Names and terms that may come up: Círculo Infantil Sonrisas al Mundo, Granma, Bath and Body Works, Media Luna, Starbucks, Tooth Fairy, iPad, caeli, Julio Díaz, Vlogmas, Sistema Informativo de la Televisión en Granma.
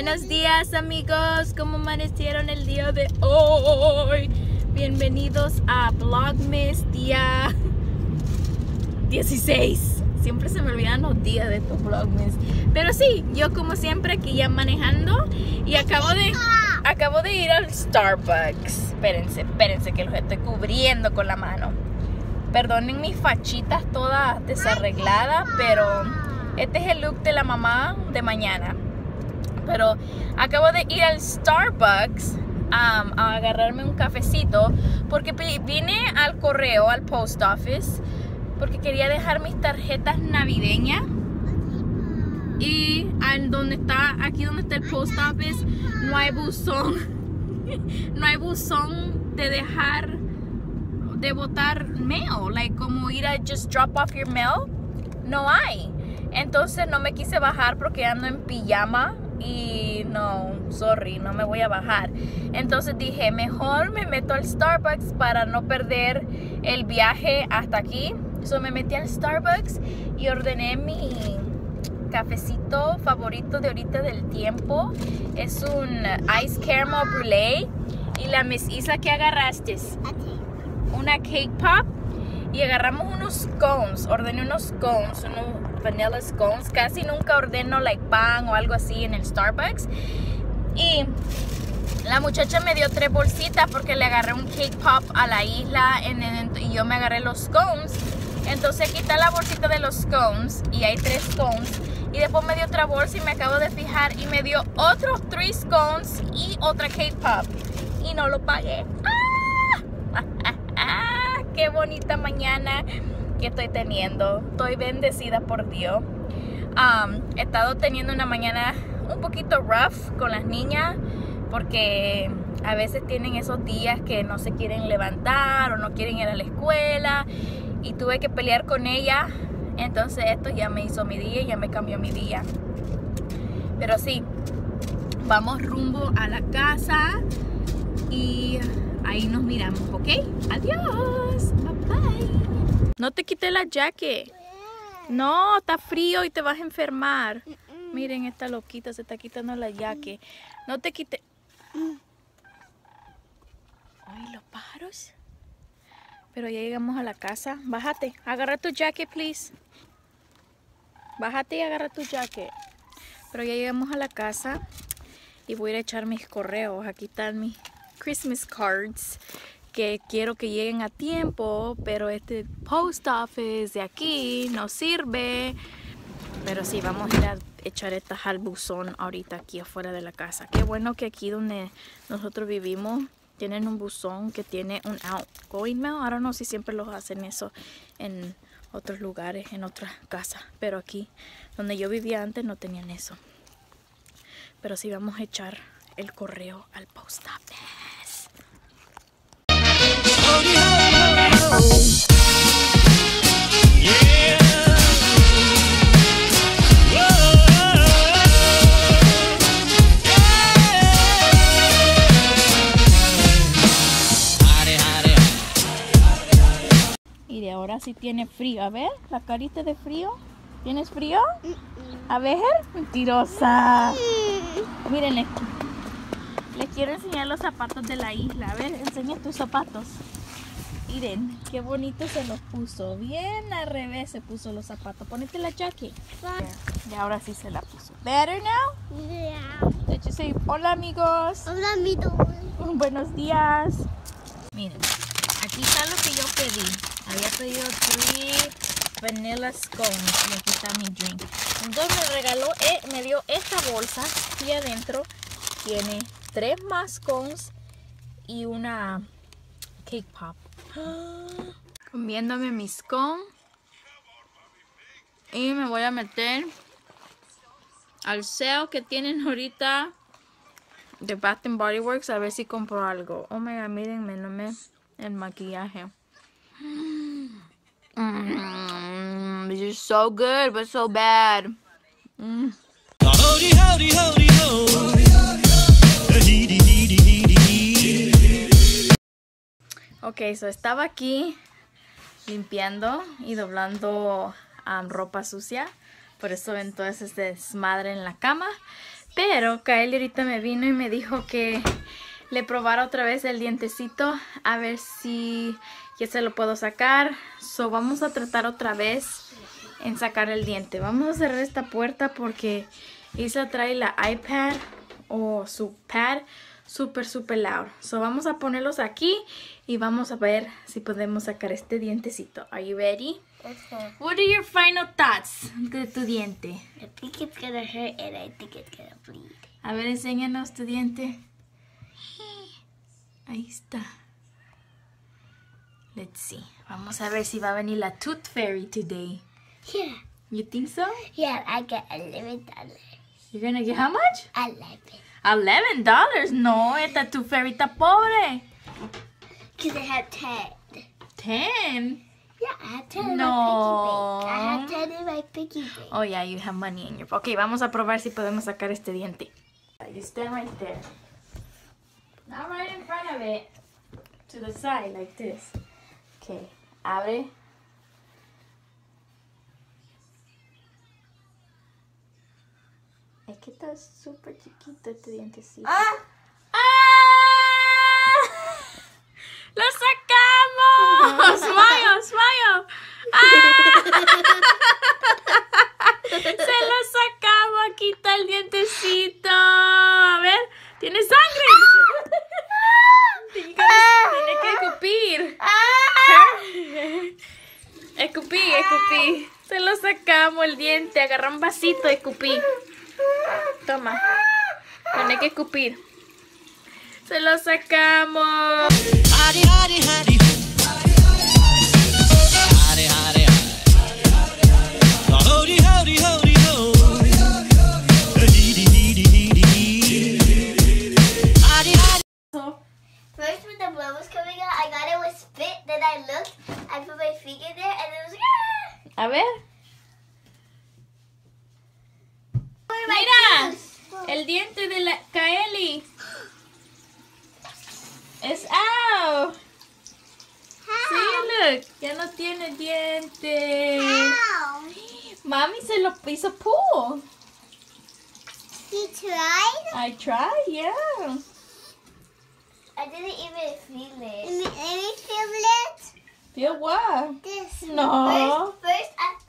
Buenos días, amigos. ¿Cómo amanecieron el día de hoy? Bienvenidos a Vlogmas día 16. Siempre se me olvidan los días de estos Vlogmas. Pero sí, yo como siempre aquí ya manejando. Y acabo de ir al Starbucks. Espérense que los estoy cubriendo con la mano. Perdonen mis fachitas todas desarregladas, pero este es el look de la mamá de mañana. Pero acabo de ir al Starbucks a agarrarme un cafecito porque vine al correo, al post office, porque quería dejar mis tarjetas navideñas. Y aquí donde está el post office no hay buzón. No hay buzón de dejar de botar mail, like como ir a just drop off your mail, no hay. Entonces no me quise bajar porque ando en pijama y no, sorry, no me voy a bajar. Entonces dije, mejor me meto al Starbucks para no perder el viaje hasta aquí. So me metí al Starbucks y ordené mi cafecito favorito de ahorita del tiempo. Es un ice caramel brulee. Y la mesita que agarraste es una cake pop. Y agarramos unos scones, ordené unos scones, unos vanilla scones. Casi nunca ordeno like pan o algo así en el Starbucks. Y la muchacha me dio 3 bolsitas porque le agarré un cake pop a la isla y yo me agarré los scones. Entonces aquí está la bolsita de los scones y hay 3 scones. Y después me dio otra bolsa y me acabo de fijar y me dio otros 3 scones y otra cake pop. Y no lo pagué. ¡Ah! ¡Qué bonita mañana que estoy teniendo! Estoy bendecida por Dios. He estado teniendo una mañana un poquito rough con las niñas porque a veces tienen esos días que no se quieren levantar o no quieren ir a la escuela y tuve que pelear con ellas. Entonces esto ya me hizo mi día, ya me cambió mi día. Pero sí, vamos rumbo a la casa y ahí nos miramos, ¿ok? Adiós, bye bye. No te quité la jacket. No, está frío y te vas a enfermar. Miren, esta loquita se está quitando la jacket. No te quité. Ay, los pájaros. Pero ya llegamos a la casa. Bájate, agarra tu jacket, please. Bájate y agarra tu jacket. Pero ya llegamos a la casa. Y voy a ir a echar mis correos. Aquí están mis Christmas cards, que quiero que lleguen a tiempo, pero este post office de aquí no sirve. Pero sí, vamos a ir a echar estas al buzón ahorita aquí afuera de la casa. Qué bueno que aquí donde nosotros vivimos tienen un buzón que tiene un outgoing mail. Ahora no sé si siempre los hacen eso en otros lugares, en otras casas, pero aquí donde yo vivía antes no tenían eso. Pero sí, vamos a echar el correo al post office. Y de ahora sí tiene frío. A ver, la carita de frío. ¿Tienes frío? A ver, mentirosa. Mírenle. Les quiero enseñar los zapatos de la isla. A ver, enseña tus zapatos. Miren, qué bonito se los puso. Bien al revés se puso los zapatos. Ponete la jacket. Y ahora sí se la puso. ¿Better now? Yeah. Did you say, hola amigos? Hola amigos. Buenos días. Miren, aquí está lo que yo pedí. Había pedido 3 vanilla scones. Y aquí está mi drink. Entonces me regaló, me dio esta bolsa. Y adentro tiene 3 más scones y una cake pop. Comiéndome mis scones y me voy a meter al sale que tienen ahorita de Bath and Body Works a ver si compro algo. Oh my god, mírenme, no me el maquillaje. This is so good but so bad. Howdy, howdy, howdy, ho. Ok, so estaba aquí limpiando y doblando ropa sucia. Por eso entonces se desmadre en la cama. Pero Caeli ahorita me vino y me dijo que le probara otra vez el dientecito, a ver si ya se lo puedo sacar. So, vamos a tratar otra vez en sacar el diente. Vamos a cerrar esta puerta porque Isa trae la iPad o su pad súper loud. So, vamos a ponerlos aquí y vamos a ver si podemos sacar este dientecito. Are you ready? Okay. What are your final thoughts de tu diente? I think it's gonna hurt and I think it's gonna bleed. A ver, enséñanos tu diente. Ahí está. Let's see. Vamos a ver si va a venir la Tooth Fairy today. Yeah. You think so? Yeah, I get $11. You're gonna get how much? $11? No, esta Tooth Fairy está pobre. Because I have 10. 10? Yeah, I have 10 in my piggy bank. I have 10 in my piggy bank. Oh yeah, you have money in your... Ok, vamos a probar si podemos sacar este diente. You stand right there. Not right in front of it. To the side, like this. Ok, abre. Es que está súper chiquito este dientecito. ¡Ah! ¡Ah! ¡Lo sacamos! ¡Smile, smile! ¡Ah! ¡Se lo sacamos! Aquí está el dientecito. A ver, ¡tiene sangre! Tiene que escupir. Escupí. Se lo sacamos el diente. Agarra un vasito y escupí. Toma, tiene que escupir. Se lo sacamos. First, when the blood was coming out, I got it with spit. Then I looked, I put my finger there, and it was like, ah! A ver. Mira, el diente de la Caeli es out. Sí, look, ya no tiene diente. Mami se lo hizo pull. You tried? I tried, yeah. I didn't even feel it. Let me feel it. Feel what? This. No. First I